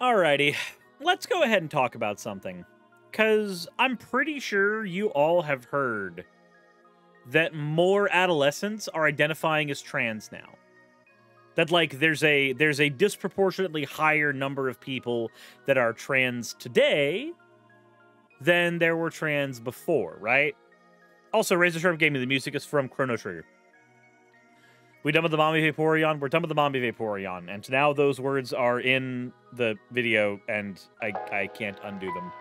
Alrighty, let's go ahead and talk about something. Because I'm pretty sure you all have heard that more adolescents are identifying as trans now. That, like, there's a disproportionately higher number of people that are trans today than there were trans before, right? Also, Razor Sharp Gaming, the music is from Chrono Trigger. We done with the Mommy Vaporeon. We're done with the Mommy Vaporeon. And now those words are in the video, and I can't undo them.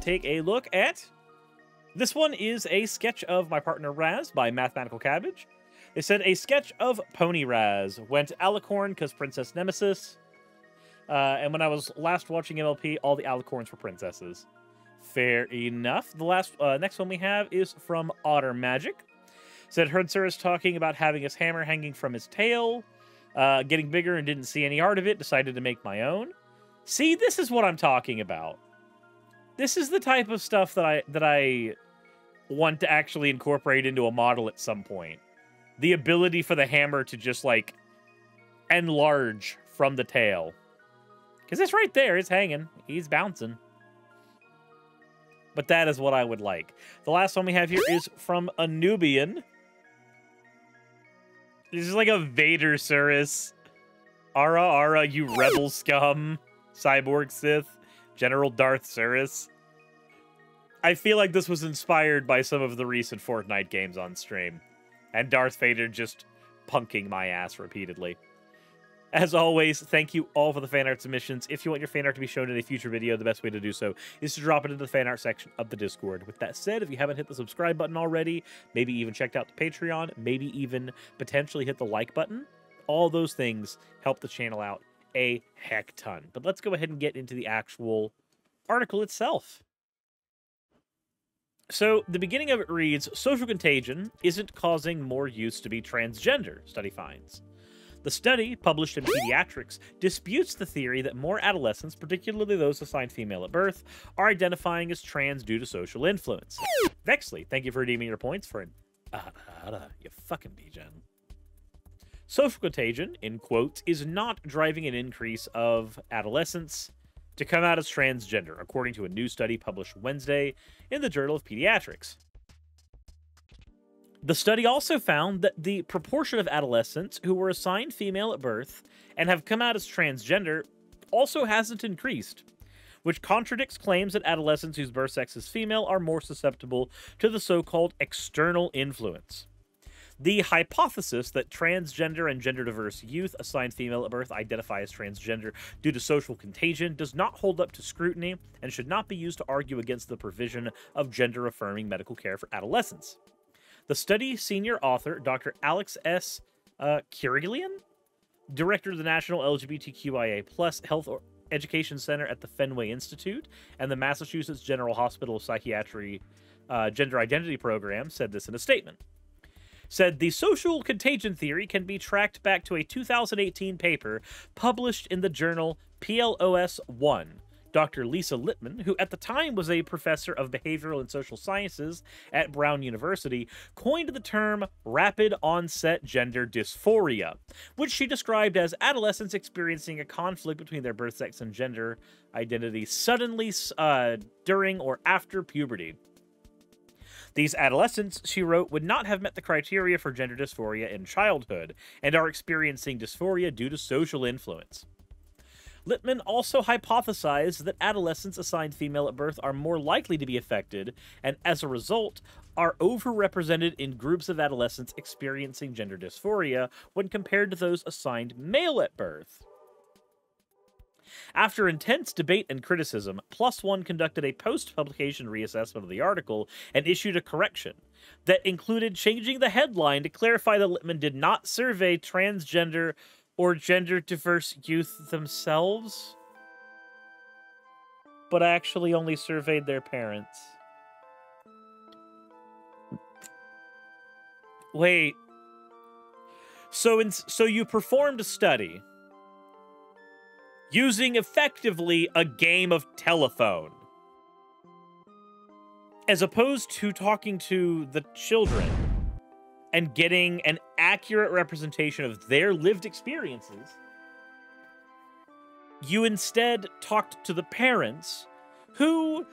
Take a look at this one. Is a sketch of My Partner Raz by Mathematical Cabbage. They said a sketch of Pony Raz went Alicorn because Princess Nemesis, and when I was last watching MLP, all the Alicorns were princesses. Fair enough. The last next one we have is from Otter Magic. Said heard Siris talking about having his hammer hanging from his tail, getting bigger, and didn't see any art of it. Decided to make my own. See, this is what I'm talking about. This is the type of stuff that I want to actually incorporate into a model at some point. The ability for the hammer to just, like, enlarge from the tail. Because it's right there. It's hanging. He's bouncing. But that is what I would like. The last one we have here is from Anubian. This is like a Vader-Suris. Ara, ara, you rebel scum. Cyborg Sith. General Darth-Suris. I feel like this was inspired by some of the recent Fortnite games on stream. And Darth Vader just punking my ass repeatedly. As always, thank you all for the fan art submissions. If you want your fan art to be shown in a future video, the best way to do so is to drop it into the fan art section of the Discord. With that said, if you haven't hit the subscribe button already, maybe even checked out the Patreon, maybe even potentially hit the like button, all those things help the channel out a heck ton. But let's go ahead and get into the actual article itself. So the beginning of it reads, social contagion isn't causing more youths to be transgender, study finds. The study, published in Pediatrics, disputes the theory that more adolescents, particularly those assigned female at birth, are identifying as trans due to social influence. Vexley, thank you for redeeming your points for an you fucking B-Gen. Social contagion, in quotes, is not driving an increase of adolescents to come out as transgender, according to a new study published Wednesday in the Journal of Pediatrics. The study also found that the proportion of adolescents who were assigned female at birth and have come out as transgender also hasn't increased, which contradicts claims that adolescents whose birth sex is female are more susceptible to the so-called external influence. The hypothesis that transgender and gender-diverse youth assigned female at birth identify as transgender due to social contagion does not hold up to scrutiny and should not be used to argue against the provision of gender-affirming medical care for adolescents. The study senior author, Dr. Alex S. Keuroukian, director of the National LGBTQIA+ Health Education Center at the Fenway Institute and the Massachusetts General Hospital Psychiatry Gender Identity Program, said this in a statement. Said the social contagion theory can be tracked back to a 2018 paper published in the journal PLOS One. Dr. Lisa Littman, who at the time was a professor of behavioral and social sciences at Brown University, coined the term rapid-onset gender dysphoria, which she described as adolescents experiencing a conflict between their birth sex and gender identity suddenly during or after puberty. These adolescents, she wrote, would not have met the criteria for gender dysphoria in childhood and are experiencing dysphoria due to social influence. Littman also hypothesized that adolescents assigned female at birth are more likely to be affected and, as a result, are overrepresented in groups of adolescents experiencing gender dysphoria when compared to those assigned male at birth. After intense debate and criticism, PLOS One conducted a post-publication reassessment of the article and issued a correction that included changing the headline to clarify that Littman did not survey transgender or gender-diverse youth themselves, but actually only surveyed their parents. Wait. So you performed a study. using effectively a game of telephone. As opposed to talking to the children and getting an accurate representation of their lived experiences, you instead talked to the parents who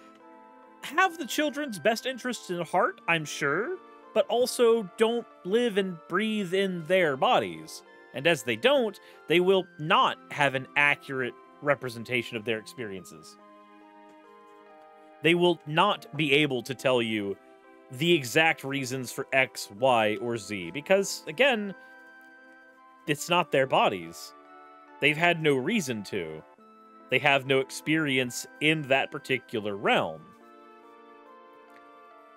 have the children's best interests in heart, I'm sure, but also don't live and breathe in their bodies. And as they don't, they will not have an accurate representation of their experiences. They will not be able to tell you the exact reasons for X, Y, or Z, because, again, it's not their bodies. They've had no reason to. They have no experience in that particular realm.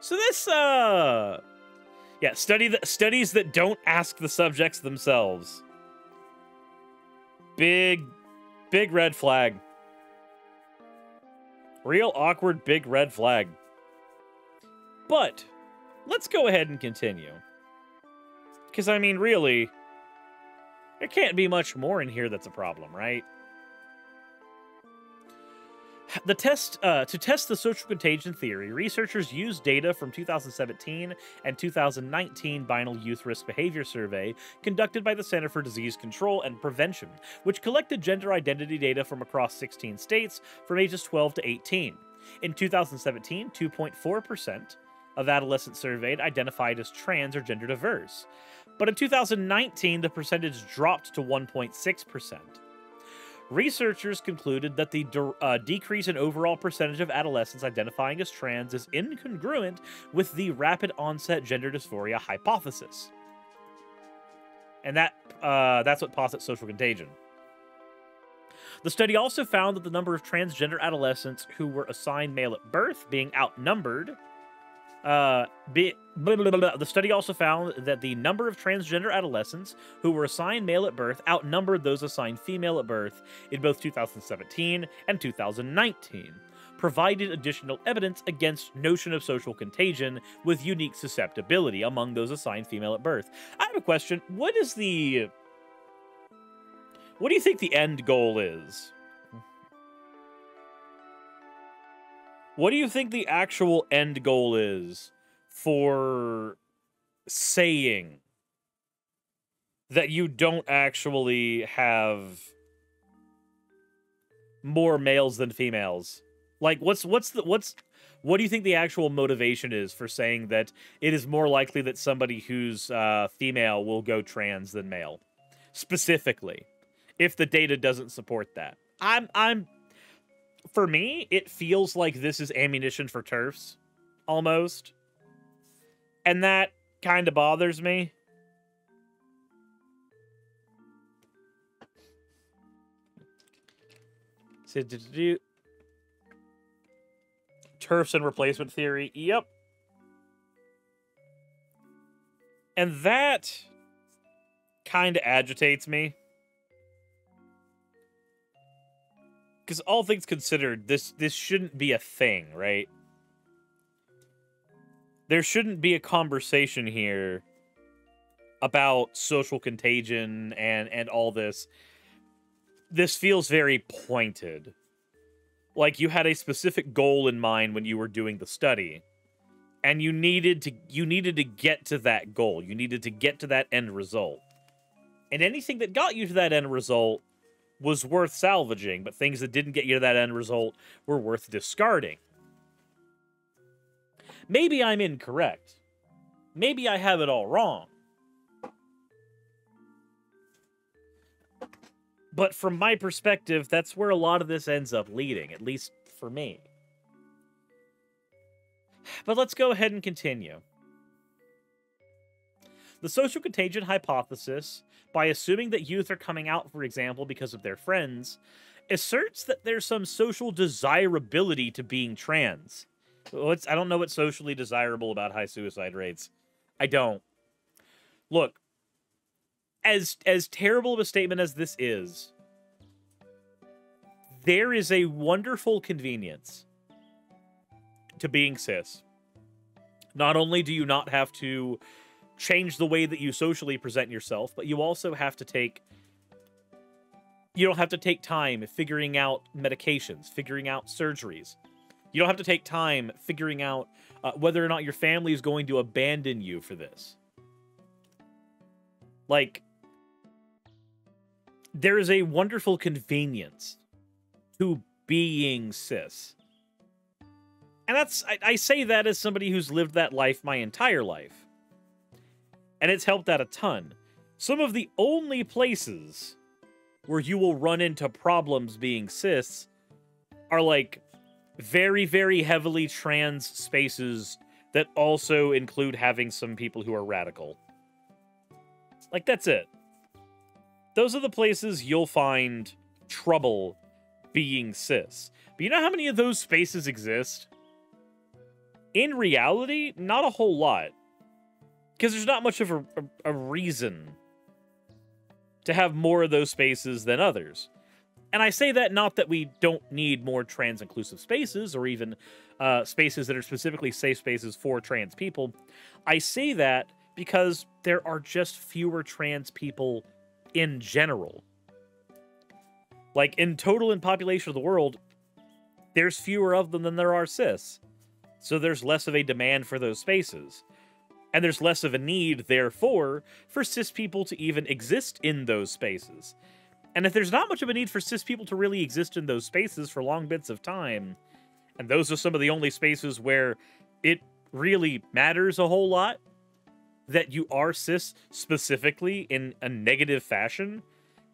So this, yeah, studies that don't ask the subjects themselves. Big red flag. Real awkward big red flag. But let's go ahead and continue. Because, I mean, really, there can't be much more in here that's a problem, right? The test, to test the social contagion theory, researchers used data from 2017 and 2019 Binal Youth Risk Behavior Survey conducted by the Center for Disease Control and Prevention, which collected gender identity data from across 16 states from ages 12 to 18. In 2017, 2.4% of adolescents surveyed identified as trans or gender diverse. But in 2019, the percentage dropped to 1.6%. Researchers concluded that the decrease in overall percentage of adolescents identifying as trans is incongruent with the rapid onset gender dysphoria hypothesis. And that's what posits social contagion. The study also found that the number of transgender adolescents who were assigned male at birth being outnumbered. The study also found that the number of transgender adolescents who were assigned male at birth outnumbered those assigned female at birth in both 2017 and 2019, provided additional evidence against notion of social contagion with unique susceptibility among those assigned female at birth. I have a question. What do you think the end goal is? What do you think the actual end goal is for saying that you don't actually have more males than females? Like, what do you think the actual motivation is for saying that it is more likely that somebody who's female will go trans than male, specifically, if the data doesn't support that? For me, it feels like this is ammunition for TERFs, almost. And that kind of bothers me. TERFs and replacement theory, yep. And that kind of agitates me. Because all things considered, this shouldn't be a thing, right? There shouldn't be a conversation here about social contagion and all this. This feels very pointed. Like you had a specific goal in mind when you were doing the study. And you needed to get to that goal. You needed to get to that end result. And anything that got you to that end result was worth salvaging, but things that didn't get you to that end result were worth discarding. Maybe I'm incorrect. Maybe I have it all wrong. But from my perspective, that's where a lot of this ends up leading, at least for me. But let's go ahead and continue. The social contagion hypothesis, by assuming that youth are coming out, for example, because of their friends, asserts that there's some social desirability to being trans. I don't know what's socially desirable about high suicide rates. I don't. Look, as terrible of a statement as this is, there is a wonderful convenience to being cis. Not only do you not have to change the way that you socially present yourself, but you also have to take You don't have to take time figuring out medications, figuring out surgeries. You don't have to take time figuring out whether or not your family is going to abandon you for this. Like, there is a wonderful convenience to being cis. And that's, I say that as somebody who's lived that life my entire life. And it's helped out a ton. Some of the only places where you will run into problems being cis are like very, very heavily trans spaces that also include having some people who are radical. Like, that's it. Those are the places you'll find trouble being cis. But you know how many of those spaces exist? In reality, not a whole lot. Because there's not much of a reason to have more of those spaces than others. And I say that not that we don't need more trans-inclusive spaces, or even spaces that are specifically safe spaces for trans people. I say that because there are just fewer trans people in general. Like, in total in population of the world, there's fewer of them than there are cis. So there's less of a demand for those spaces. And there's less of a need, therefore, for cis people to even exist in those spaces. And if there's not much of a need for cis people to really exist in those spaces for long bits of time, and those are some of the only spaces where it really matters a whole lot that you are cis specifically in a negative fashion.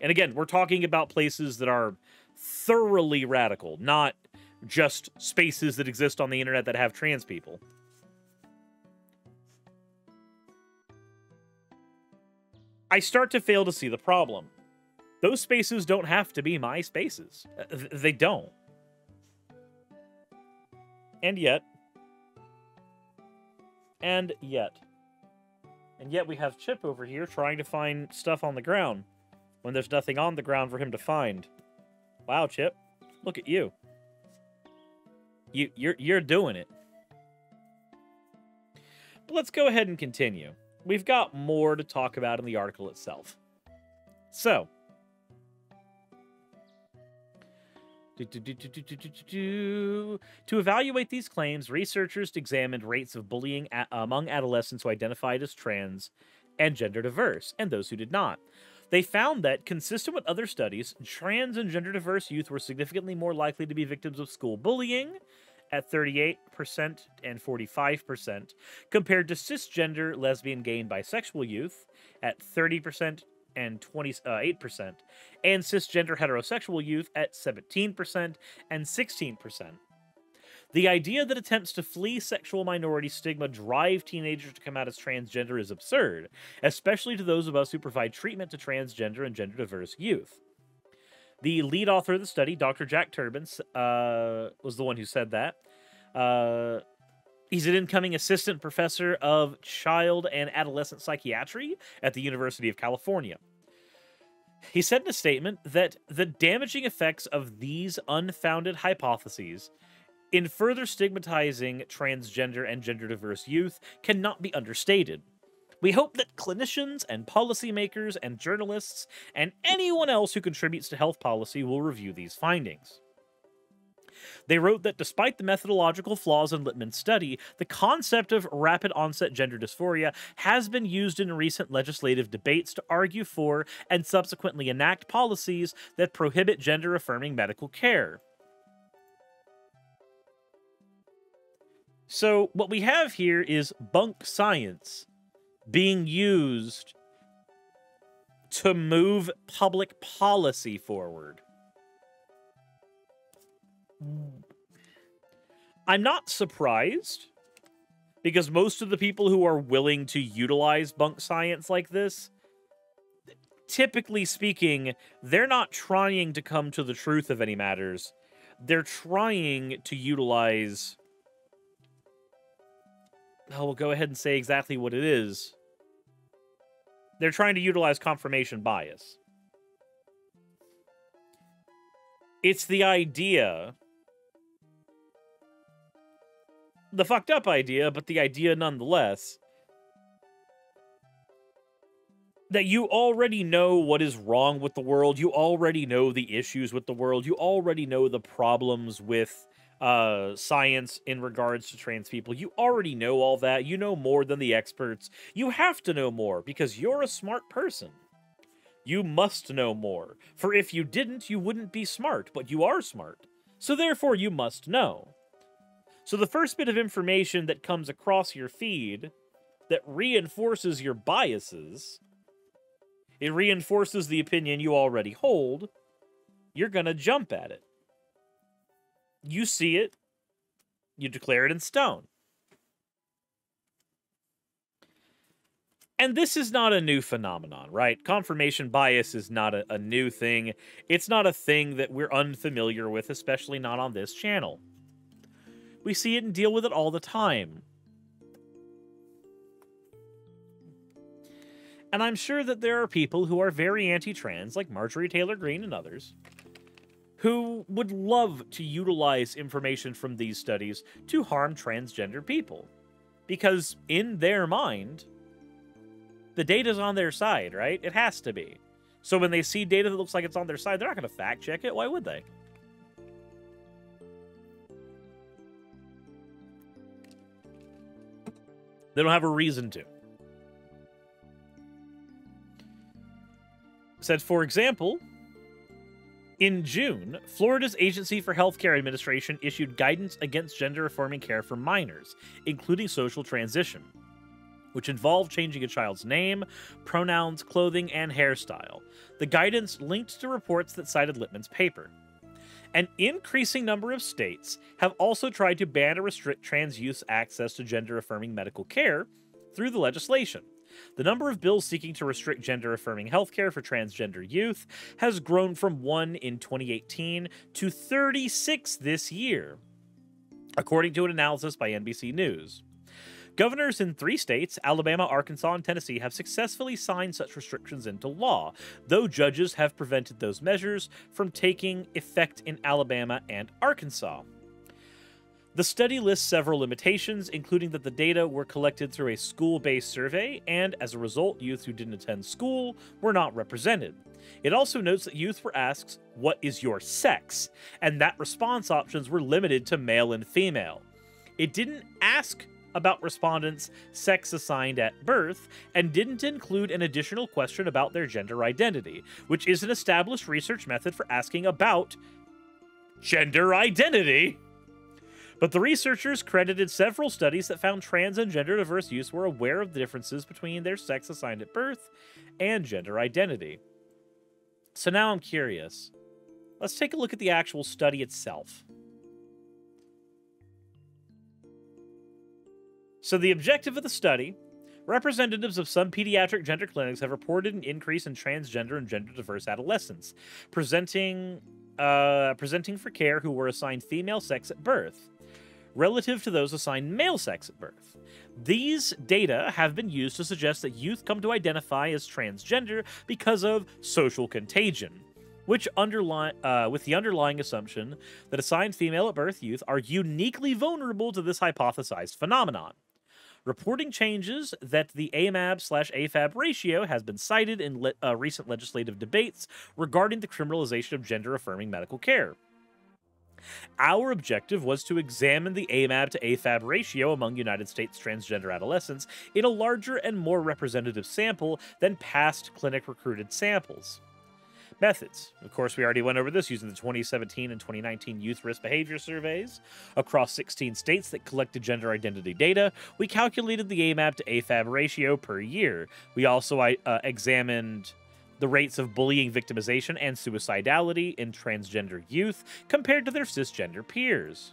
And again, we're talking about places that are thoroughly radical, not just spaces that exist on the internet that have trans people. I start to fail to see the problem. Those spaces don't have to be my spaces. They don't. And yet we have Chip over here trying to find stuff on the ground when there's nothing on the ground for him to find. Wow, Chip. Look at you. You're doing it. But let's go ahead and continue. We've got more to talk about in the article itself. So. To evaluate these claims, researchers examined rates of bullying among adolescents who identified as trans and gender diverse, and those who did not. They found that, consistent with other studies, trans and gender diverse youth were significantly more likely to be victims of school bullying, at 38% and 45%, compared to cisgender, lesbian, gay, and bisexual youth at 30% and 28%, and cisgender heterosexual youth at 17% and 16%. The idea that attempts to flee sexual minority stigma drive teenagers to come out as transgender is absurd, especially to those of us who provide treatment to transgender and gender-diverse youth. The lead author of the study, Dr. Jack Turbins, was the one who said that. He's an incoming assistant professor of child and adolescent psychiatry at the University of California. He said in a statement that the damaging effects of these unfounded hypotheses in further stigmatizing transgender and gender-diverse youth cannot be understated. We hope that clinicians and policymakers and journalists and anyone else who contributes to health policy will review these findings. They wrote that despite the methodological flaws in Littman's study, the concept of rapid-onset gender dysphoria has been used in recent legislative debates to argue for and subsequently enact policies that prohibit gender-affirming medical care. So what we have here is bunk science being used to move public policy forward. I'm not surprised, because most of the people who are willing to utilize bunk science like this, typically speaking, they're not trying to come to the truth of any matters. They're trying to utilize... I will go ahead and say exactly what it is. They're trying to utilize confirmation bias. It's the idea, the fucked up idea, but the idea nonetheless, that you already know what is wrong with the world. You already know the issues with the world. You already know the problems with science in regards to trans people. You already know all that. You know more than the experts. You have to know more because you're a smart person. You must know more. For if you didn't, you wouldn't be smart, but you are smart. So therefore, you must know. So the first bit of information that comes across your feed that reinforces your biases, it reinforces the opinion you already hold, you're going to jump at it. You see it, you declare it in stone. And this is not a new phenomenon, right? Confirmation bias is not a new thing. It's not a thing that we're unfamiliar with, especially not on this channel. We see it and deal with it all the time. And I'm sure that there are people who are very anti-trans, like Marjorie Taylor Greene and others, who would love to utilize information from these studies to harm transgender people. Because in their mind, the data's on their side, right? It has to be. So when they see data that looks like it's on their side, they're not going to fact check it. Why would they? They don't have a reason to. Said, for example, in June, Florida's Agency for Healthcare Administration issued guidance against gender-affirming care for minors, including social transition, which involved changing a child's name, pronouns, clothing, and hairstyle. The guidance linked to reports that cited Littman's paper. An increasing number of states have also tried to ban or restrict trans youth's access to gender-affirming medical care through the legislation. The number of bills seeking to restrict gender-affirming healthcare for transgender youth has grown from 1 in 2018 to 36 this year, according to an analysis by NBC News. Governors in 3 states, Alabama, Arkansas, and Tennessee, have successfully signed such restrictions into law, though judges have prevented those measures from taking effect in Alabama and Arkansas. The study lists several limitations, including that the data were collected through a school-based survey, and as a result, youth who didn't attend school were not represented. It also notes that youth were asked, "What is your sex?" and that response options were limited to male and female. It didn't ask about respondents' sex assigned at birth, and didn't include an additional question about their gender identity, which is an established research method for asking about gender identity. But the researchers credited several studies that found trans and gender-diverse youth were aware of the differences between their sex assigned at birth and gender identity. So now I'm curious. Let's take a look at the actual study itself. So the objective of the study, representatives of some pediatric gender clinics have reported an increase in transgender and gender-diverse adolescents, presenting for care who were assigned female sex at birth, relative to those assigned male sex at birth. These data have been used to suggest that youth come to identify as transgender because of social contagion, which with the underlying assumption that assigned female at birth youth are uniquely vulnerable to this hypothesized phenomenon. Reporting changes that the AMAB/AFAB ratio has been cited in recent legislative debates regarding the criminalization of gender-affirming medical care. Our objective was to examine the AMAB to AFAB ratio among United States transgender adolescents in a larger and more representative sample than past clinic-recruited samples. Methods. Of course, we already went over this using the 2017 and 2019 Youth Risk Behavior Surveys across 16 states that collected gender identity data. We calculated the AMAB to AFAB ratio per year. We also examined the rates of bullying, victimization, and suicidality in transgender youth compared to their cisgender peers.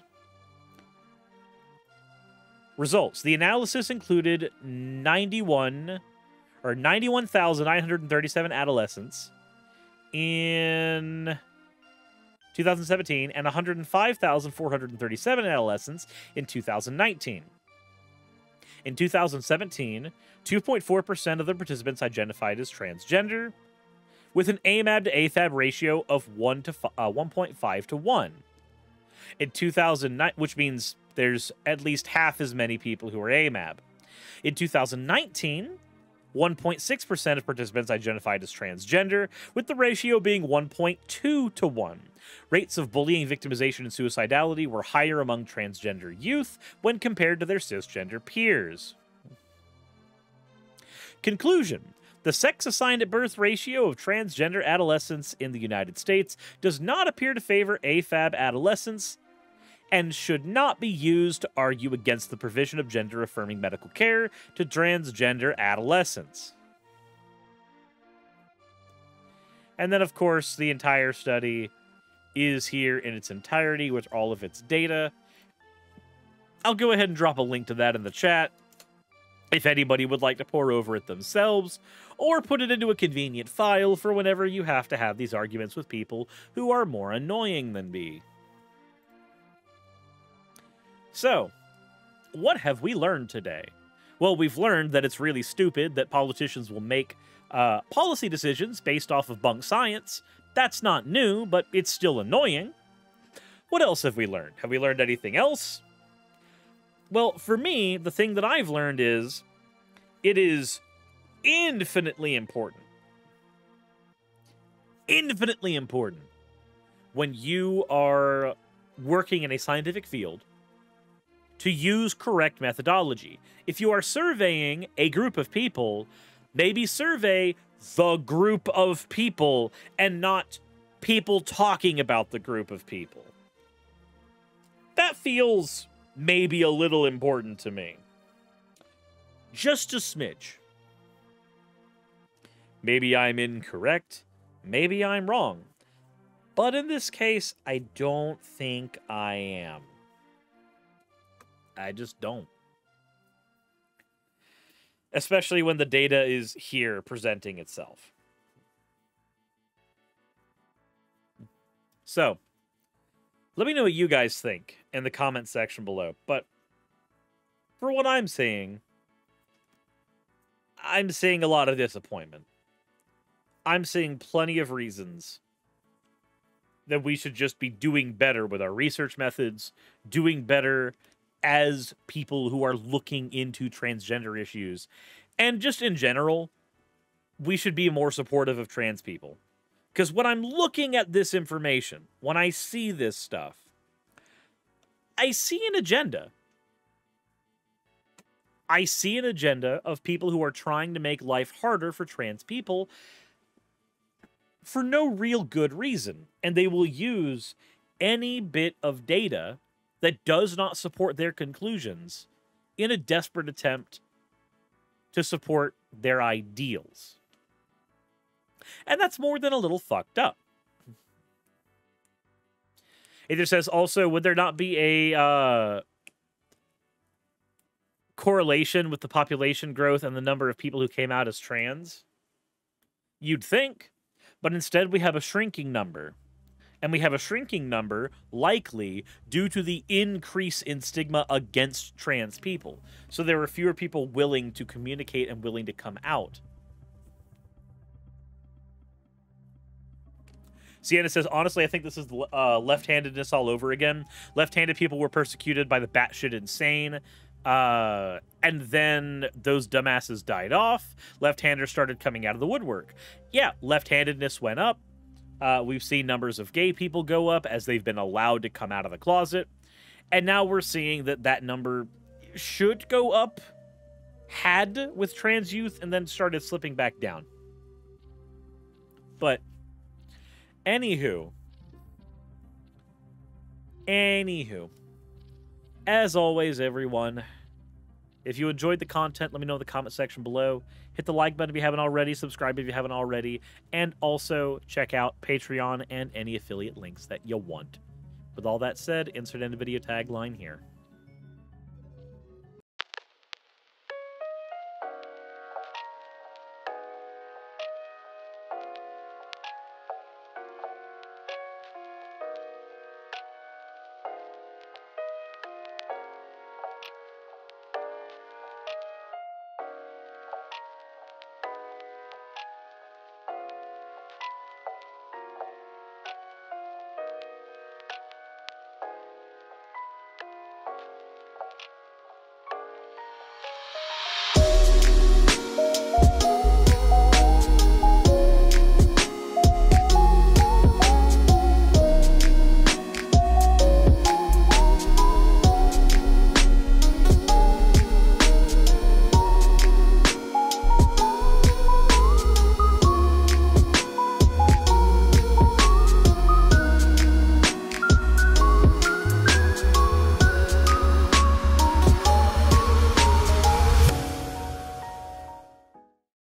Results. The analysis included 91,937 adolescents in 2017 and 105,437 adolescents in 2019. In 2017, 2.4% of the participants identified as transgender, with an AMAB to AFAB ratio of 1.5 to 1. In 2009, which means there's at least half as many people who are AMAB. In 2019, 1.6% of participants identified as transgender, with the ratio being 1.2 to 1. Rates of bullying, victimization, and suicidality were higher among transgender youth when compared to their cisgender peers. Conclusion. The sex-assigned-at-birth ratio of transgender adolescents in the United States does not appear to favor AFAB adolescents and should not be used to argue against the provision of gender-affirming medical care to transgender adolescents. And then, of course, the entire study is here in its entirety with all of its data. I'll go ahead and drop a link to that in the chat if anybody would like to pore over it themselves, or put it into a convenient file for whenever you have to have these arguments with people who are more annoying than me. So, what have we learned today? Well, we've learned that it's really stupid that politicians will make policy decisions based off of bunk science. That's not new, but it's still annoying. What else have we learned? Have we learned anything else? Well, for me, the thing that I've learned is it is infinitely important when you are working in a scientific field to use correct methodology. If you are surveying a group of people, maybe survey the group of people and not people talking about the group of people. That feels maybe a little important to me. Just a smidge. Maybe I'm incorrect. Maybe I'm wrong. But in this case, I don't think I am. I just don't. Especially when the data is here presenting itself. So, let me know what you guys think in the comment section below. But for what I'm seeing, a lot of disappointment. I'm seeing plenty of reasons that we should just be doing better with our research methods, doing better as people who are looking into transgender issues. And just in general, we should be more supportive of trans people. Because when I'm looking at this information, when I see this stuff, I see an agenda. I see an agenda of people who are trying to make life harder for trans people for no real good reason. And they will use any bit of data that does not support their conclusions in a desperate attempt to support their ideals. And that's more than a little fucked up. It just says, also, would there not be a correlation with the population growth and the number of people who came out as trans? You'd think. But instead, we have a shrinking number. And we have a shrinking number likely due to the increase in stigma against trans people. So there are fewer people willing to communicate and willing to come out. Sienna says, honestly, I think this is left-handedness all over again. Left-handed people were persecuted by the batshit insane. And then those dumbasses died off. Left-handers started coming out of the woodwork. Yeah, left-handedness went up. We've seen numbers of gay people go up as they've been allowed to come out of the closet. And now we're seeing that that number should go up, had with trans youth, and then started slipping back down. But Anywho, as always, everyone, if you enjoyed the content, let me know in the comment section below. Hit the like button if you haven't already, subscribe if you haven't already, and also check out Patreon and any affiliate links that you want. With all that said, insert in the video tagline here.